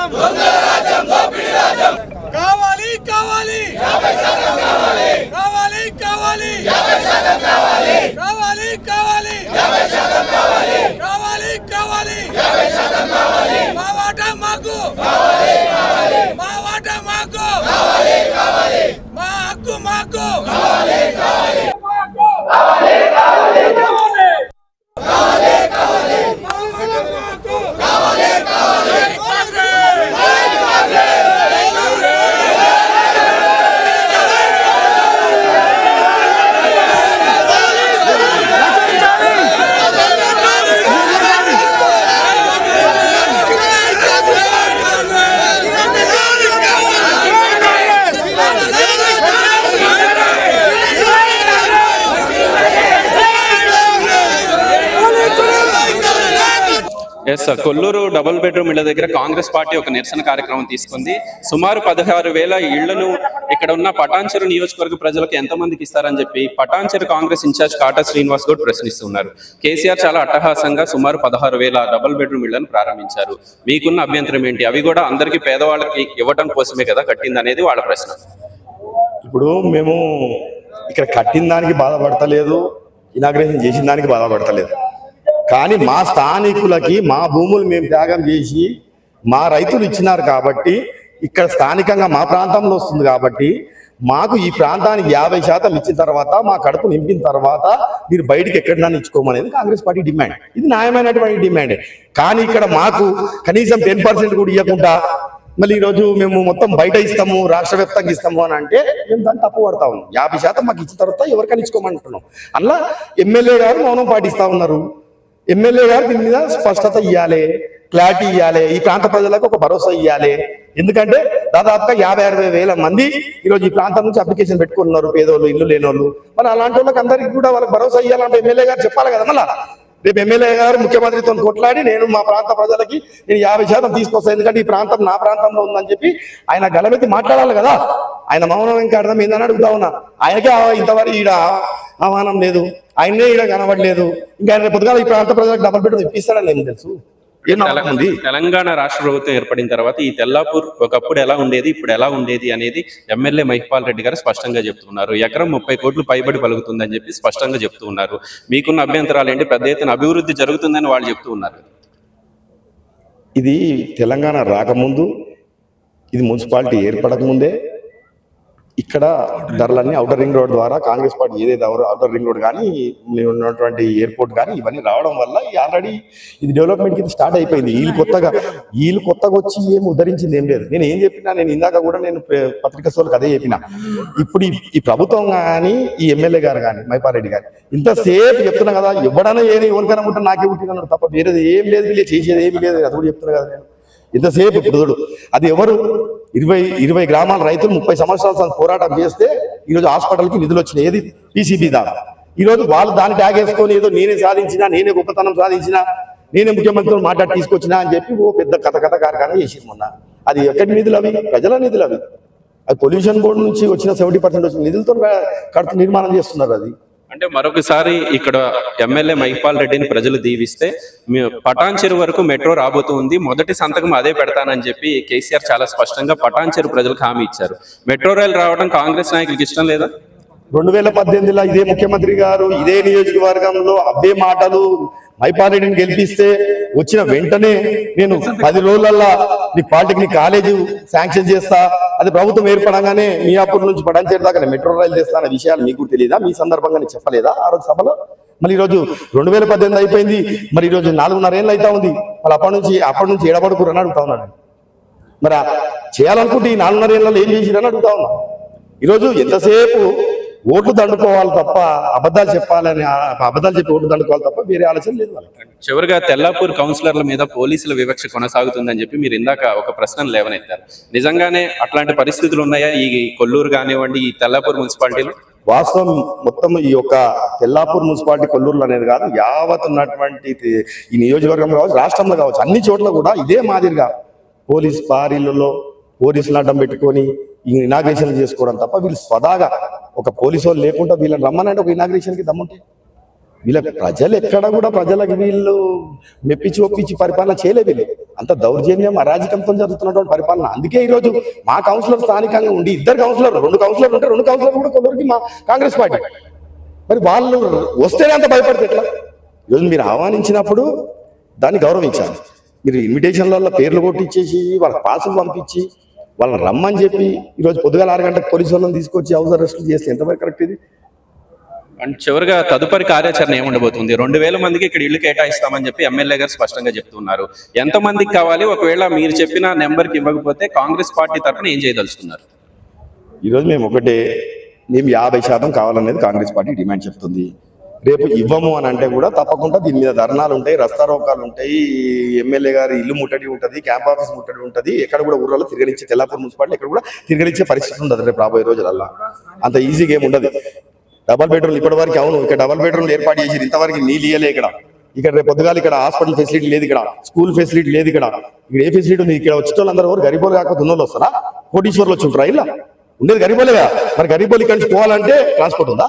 రాజ్యం దొంగల రాజ్యం దోపిడీ రాజ్యం కావాలి కావాలి 50% కావాలి కావాలి కావాలి 50% కావాలి కావాలి కావాలి 50% కావాలి కావాలి కావాలి 50% కావాలి మా వాట మాకు కావాలి కావాలి మా వాట మాకు కావాలి కావాలి మా హక్కు మాకు కావాలి కావాలి కావాలి కావాలి yes sir, Kolluru double bedroom ఇళ్ల దగ్గర కాంగ్రెస్ పార్టీ ఒక నిరసన కార్యక్రమం తీసుకుంది. సుమారు 16,000 ఇళ్లను ఇక్కడ ఉన్న పటాన్చెరు నియోజకవర్గ ప్రజలకు ఎంతమందికి ఇస్తారని చెప్పి పటాన్చెరు కాంగ్రెస్ ఇన్ఛార్జ్ కాటా శ్రీనివాస్ గౌడ్ ప్రశ్నిస్తున్నారు. కేసీఆర్ చాలా అట్టహాసంగా సుమారు 16,000 డబుల్ బెడ్రూమ్ ఇళ్లను ప్రారంభించారు. మీకున్న అభ్యంతరం ఏంటి? అవి కూడా అందరికీ పేదవాళ్ళకి ఇవ్వడం కోసమే కదా కట్టింది అనేది వాళ్ళ ప్రశ్న. ఇప్పుడు మేము ఇక్కడ కట్టిన దానికి బాధపడతలేదు, ఇనాగ్రేషన్ చేసిన దానికి బాధపడతలేదు, కానీ మా స్థానికులకి మా భూములు మేము త్యాగం చేసి మా రైతులు ఇచ్చినారు కాబట్టి ఇక్కడ స్థానికంగా మా ప్రాంతంలో వస్తుంది కాబట్టి మాకు ఈ ప్రాంతానికి 50% ఇచ్చిన తర్వాత మా కడుపు నింపిన తర్వాత మీరు బయటికి ఎక్కడన్నా ఇచ్చుకోమనేది కాంగ్రెస్ పార్టీ డిమాండ్. ఇది న్యాయమైనటువంటి డిమాండ్. కానీ ఇక్కడ మాకు కనీసం 10% కూడా ఇవ్వకుండా మళ్ళీ ఈరోజు మేము మొత్తం బయట ఇస్తాము, రాష్ట్ర వ్యాప్తంగా ఇస్తాము అని అంటే మేము దాన్ని తప్పు పడతా ఉన్నాం. 50% మాకు ఇచ్చిన తర్వాత ఎవరికైనా ఇచ్చుకోమంటున్నాం. అలా ఎమ్మెల్యే గారు మౌనం పాటిస్తా ఉన్నారు. ఎమ్మెల్యే గారు దీని మీద స్పష్టత ఇవ్వాలి, క్లారిటీ ఇవ్వాలి, ఈ ప్రాంత ప్రజలకు ఒక భరోసా ఇవ్వాలి. ఎందుకంటే దాదాపుగా 50-60,000 మంది ఈరోజు ఈ ప్రాంతం నుంచి అప్లికేషన్ పెట్టుకున్నారు, పేదోళ్ళు, ఇల్లు లేనోళ్ళు. మరి అలాంటి వాళ్ళకి అందరికీ కూడా వాళ్ళకి భరోసా ఇవ్వాలంటే ఎమ్మెల్యే గారు చెప్పాలి కదా. మళ్ళా రేపు ఎమ్మెల్యే గారు ముఖ్యమంత్రితో కొట్లాడి నేను మా ప్రాంత ప్రజలకి నేను 50% తీసుకొస్తాను, ఎందుకంటే ఈ ప్రాంతం నా ప్రాంతంలో ఉందని చెప్పి ఆయన గలమెత్తి మాట్లాడాలి కదా. ఆయన మౌనం ఇంకా అర్థం ఏందని అడుగుతా ఉన్నా. ఆయనకే ఇంతవరకు ఈడ ఆహ్వానం లేదు, ఆయనే ఈడ కనబడలేదు. ఇంకా ఆయన పొద్దుగా ఈ ప్రాంత ప్రజలకు డబుల్ బెడ్రూమ్ ఇప్పిస్తాడని ఏం తెలుసు? తెలంగాణ రాష్ట్ర ప్రభుత్వం ఏర్పడిన తర్వాత ఈ తెల్లాపూర్ ఒకప్పుడు ఎలా ఉండేది, ఇప్పుడు ఎలా ఉండేది అనేది ఎమ్మెల్యే మహిపాల్ రెడ్డి గారు స్పష్టంగా చెప్తున్నారు. ఎకరం 30 కోట్లు పైబడి పలుకుతుందని చెప్పి స్పష్టంగా చెప్తూ ఉన్నారు. మీకున్న అభ్యంతరాలు ఏంటి? పెద్ద ఎత్తున అభివృద్ధి జరుగుతుందని వాళ్ళు చెప్తూ ఉన్నారు. ఇది తెలంగాణ రాకముందు, ఇది మున్సిపాలిటీ ఏర్పడకముందే ఇక్కడ ధరలన్నీ అవుటర్ రింగ్ రోడ్ ద్వారా కాంగ్రెస్ పార్టీ ఏదైతే అవుటర్ రింగ్ రోడ్ కానీ ఉన్నటువంటి ఎయిర్పోర్ట్ కానీ ఇవన్నీ రావడం వల్ల ఆల్రెడీ ఇది డెవలప్మెంట్ కింద స్టార్ట్ అయిపోయింది. వీళ్ళు కొత్తగా వచ్చి ఏం ఉద్ధరించింది ఏం లేదు. నేను ఇందాక కూడా పత్రికా సోళ్ళకి అదే చెప్పినా. ఇప్పుడు ఈ ప్రభుత్వం కానీ ఈ ఎమ్మెల్యే గారు కానీ మహిపాల్ రెడ్డి గారు ఇంతసేపు చెప్తున్నా కదా, ఎవడన్నా ఏది ఎవరికైనా ఉంటే నాకే ఉంటున్నాడు తప్ప వేరేది ఏం లేదు, వీళ్ళు చేసేది ఏం లేదు. అది కూడా చెప్తున్నా కదా నేను ఇంతసేపు. ఇప్పుడు అది ఎవరు 20 గ్రామాల రైతులు 30 సంవత్సరాల పోరాటం చేస్తే ఈరోజు హాస్పిటల్కి నిధులు వచ్చినాయి. ఏది PCB ద్వారా ఈరోజు వాళ్ళు దాన్ని ట్యాగ్ వేసుకొని ఏదో నేనే సాధించినా, నేనే గొప్పతనం సాధించినా, నేనే ముఖ్యమంత్రితో మాట్లాడి తీసుకొచ్చినా అని చెప్పి ఓ పెద్ద కథ కార్యక్రమం చేసి మొన్న. అది ఎక్కడి నిధులు? అవి ప్రజల నిధులు. అవి అది పొల్యూషన్ బోర్డు నుంచి వచ్చిన 70% వచ్చిన నిధులతో కడుతూ నిర్మాణం చేస్తున్నారు. అది అంటే మరొకసారి ఇక్కడ ఎమ్మెల్యే మహిపాల్ రెడ్డిని ప్రజలు దీవిస్తే పటాన్చెరు వరకు మెట్రో రాబోతుంది, మొదటి సంతకం అదే పెడతానని చెప్పి కేసీఆర్ చాలా స్పష్టంగా పటాన్చెరు ప్రజలకు హామీ ఇచ్చారు. మెట్రో రైలు రావడం కాంగ్రెస్ నాయకులకు ఇష్టం లేదా? 2018లో ఇదే ముఖ్యమంత్రి గారు ఇదే నియోజకవర్గంలో అవే మాటలు. మహిపాల్ రెడ్డిని గెలిపిస్తే వచ్చిన వెంటనే నేను 10 రోజులల్లా నీకు పాలిటెక్నిక్ కాలేజీ శాంక్షన్ చేస్తా, అది ప్రభుత్వం ఏర్పడంగానే మియాపూర్ నుంచి పటాన్చెరు దాకా మెట్రో రైలు చేస్తానన్న విషయాలు మీకు తెలియదా? మీ సందర్భంగా నేను చెప్పలేదా ఆ రోజు సభలో? మళ్ళీ ఈరోజు 2018 అయిపోయింది, మరి ఈరోజు 4.5 ఏళ్ళు అవుతా ఉంది. మళ్ళీ అప్పటి నుంచి ఏడబడుకురని అడుగుతా ఉన్నాను. మరి చేయాలనుకుంటే ఈ 4.5 ఏళ్ళలో ఏం చేసిరని అడుగుతా ఉన్నా. ఈరోజు ఎంతసేపు ఓట్లు దండుకోవాలి తప్ప, అబద్ధాలు చెప్పాలని, అబద్ధాలు చెప్పి ఓట్లు దండుకోవాలి తప్ప వేరే ఆలోచన లేదు వాళ్ళకి. చివరిగా తెల్లాపూర్ కౌన్సిలర్ల మీద పోలీసుల వివక్ష కొనసాగుతుందని చెప్పి మీరు ఇందాక ఒక ప్రశ్న లేవనెత్తారు. నిజంగానే అట్లాంటి పరిస్థితులు ఉన్నాయా ఈ కొల్లూరు కానివ్వండి, ఈ తెల్లాపూర్ మున్సిపాలిటీలో? వాస్తవం మొత్తం ఈ యొక్క తెల్లాపూర్ మున్సిపాలిటీ కొల్లూరులో అనేది కాదు, యావత్ ఉన్నటువంటి ఈ నియోజకవర్గం కావచ్చు, రాష్ట్రంలో కావచ్చు, అన్ని చోట్ల కూడా ఇదే మాదిరిగా పోలీస్ పారీలలో పోలీసులు అడ్డం పెట్టుకొని ఇనాగ్రేషన్లు చేసుకోవడం తప్ప వీళ్ళు స్వదాగా ఒక పోలీసు వాళ్ళు లేకుండా వీళ్ళని రమ్మనంటే ఒక ఇనాగ్రేషన్కి దమ్ముంటే వీళ్ళ ప్రజలు ఎక్కడ కూడా ప్రజలకు వీళ్ళు మెప్పించి ఒప్పించి పరిపాలన చేయలేదు. అంత దౌర్జన్యం అరాజకంతో జరుగుతున్నటువంటి పరిపాలన. అందుకే ఈ రోజు మా కౌన్సిలర్ స్థానికంగా ఉండి ఇద్దరు కౌన్సిలర్లు, రెండు కౌన్సిలర్లు ఉంటే రెండు కౌన్సిలర్లు కూడా కొందరికి మా కాంగ్రెస్ పార్టీ, మరి వాళ్ళు వస్తేనే అంత భయపడితే ఎట్లా? ఈరోజు మీరు ఆహ్వానించినప్పుడు దాన్ని గౌరవించాలి. మీరు ఇన్విటేషన్లలో పేర్లు కొట్టించేసి వాళ్ళకి పాసులు పంపించి వాళ్ళని రమ్మని చెప్పి ఈరోజు పొద్దుగాల 6 గంటలకు పోలీసు వాళ్ళని తీసుకొచ్చి హౌస్ అరెస్టులు చేస్తే ఎంతవరకు కరెక్ట్ ఇది? అండ్ చివరిగా తదుపరి కార్యాచరణ ఏముండబోతుంది? 2000 మందికి ఇక్కడ ఇల్లు కేటాయిస్తామని చెప్పి ఎమ్మెల్యే గారు స్పష్టంగా చెప్తున్నారు. ఎంతమందికి కావాలి? ఒకవేళ మీరు చెప్పిన నెంబర్కి ఇవ్వకపోతే కాంగ్రెస్ పార్టీ తరఫున ఏం చేయదలుచుకున్నారు? ఈరోజు మేము ఒకటే, మేము 50% కావాలనేది కాంగ్రెస్ పార్టీ డిమాండ్ చెప్తుంది. రేపు ఇవ్వము అని అంటే కూడా తప్పకుండా దీని మీద ధర్నాలు ఉంటాయి, రస్తారోకాలు ఉంటాయి, ఎమ్మెల్యే గారి ఇల్లు ముట్టడి ఉంటుంది, క్యాంప్ ఆఫీస్ ముట్టడి ఉంటుంది, ఎక్కడ కూడా ఊర్లలో తిరగలిచ్చే తెల్లాపూర్ మున్సిపాలిటీ ఎక్కడ కూడా తిరగలిచ్చే పరిస్థితి ఉండదు రేపు రాబోయే రోజులల్లా. అంత ఈజీగా ఏమి ఉండదు. డబల్ బెడ్రూమ్లు ఇప్పటివరకు, అవును ఇక్కడ డబల్ బెడ్రూమ్లు ఏర్పాటు చేసి ఇంతవరకు నీళ్ళు ఇయ్యలే. ఇక్కడ ఇక్కడ రేపు పొద్దుగాలు ఇక్కడ హాస్పిటల్ ఫెసిలిటీ లేదు, ఇక్కడ స్కూల్ ఫెసిలిటీ లేదు, ఇక్కడ ఇక్కడ ఏ ఫెసిలిటీ ఉంది? ఇక్కడ వచ్చే వాళ్ళందరూ ఎవరు గరీబోలు కాకపోతే ఉన్నోళ్ళు వస్తారా? కోటీశ్వర్లు వచ్చి ఉంటారా? ఇలా ఉండేది గరీబోలేదా? మరి గరీబోలు ఇక్కడ నుంచి పోవాలంటే ట్రాన్స్పోర్ట్ ఉందా?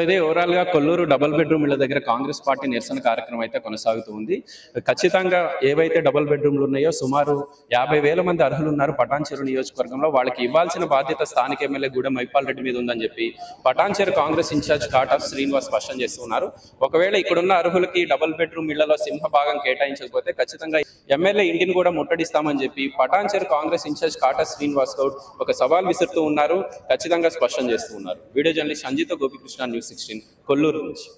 అయితే ఓవరాల్ గా కొల్లూరు డబుల్ బెడ్రూమ్ ఇళ్ల దగ్గర కాంగ్రెస్ పార్టీ నిరసన కార్యక్రమం అయితే కొనసాగుతూ ఉంది. ఖచ్చితంగా ఏవైతే డబుల్ బెడ్రూమ్లు ఉన్నాయో సుమారు 50,000 మంది అర్హులు ఉన్నారు పటాన్చెరు నియోజకవర్గంలో. వాళ్ళకి ఇవ్వాల్సిన బాధ్యత స్థానిక ఎమ్మెల్యే గూడ మహిపాల్ రెడ్డి మీద ఉందని చెప్పి పటాన్చెరు కాంగ్రెస్ ఇన్ఛార్జ్ కాటా శ్రీనివాస్ స్పష్టం చేస్తున్నారు. ఒకవేళ ఇక్కడున్న అర్హులకి డబుల్ బెడ్రూమ్ ఇళ్లలో సింహ భాగం కేటాయించకపోతే ఖచ్చితంగా ఎమ్మెల్యే ఇంటిని కూడా ముట్టడిస్తామని చెప్పి పటాన్చెరు కాంగ్రెస్ ఇన్ఛార్జ్ కాటా శ్రీనివాస్ గౌడ్ ఒక సవాల్ విసురుతూ ఉన్నారు, ఖచ్చితంగా స్పష్టం చేస్తున్నారు. Video journalist Sanjeeta Gopikrishna, news 16 Kollur నుంచి.